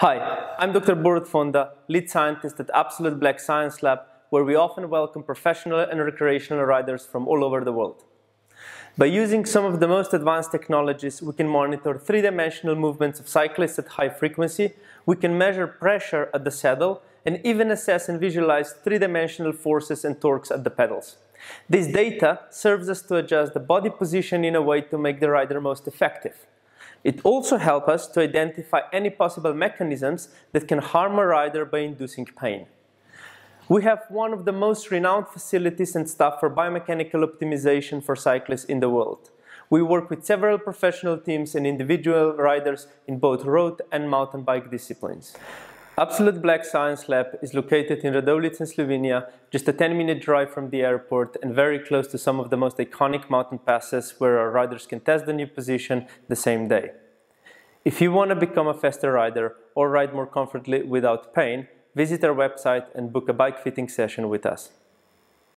Hi, I'm Dr. Borut Fonda, lead scientist at Absolute Black Science Lab, where we often welcome professional and recreational riders from all over the world. By using some of the most advanced technologies, we can monitor three-dimensional movements of cyclists at high frequency, we can measure pressure at the saddle, and even assess and visualize three-dimensional forces and torques at the pedals. This data serves us to adjust the body position in a way to make the rider most effective. It also helps us to identify any possible mechanisms that can harm a rider by inducing pain. We have one of the most renowned facilities and staff for biomechanical optimization for cyclists in the world. We work with several professional teams and individual riders in both road and mountain bike disciplines. Absolute Black Science Lab is located in Radovljica, Slovenia, just a 10-minute drive from the airport and very close to some of the most iconic mountain passes where our riders can test the new position the same day. If you want to become a faster rider or ride more comfortably without pain, visit our website and book a bike fitting session with us.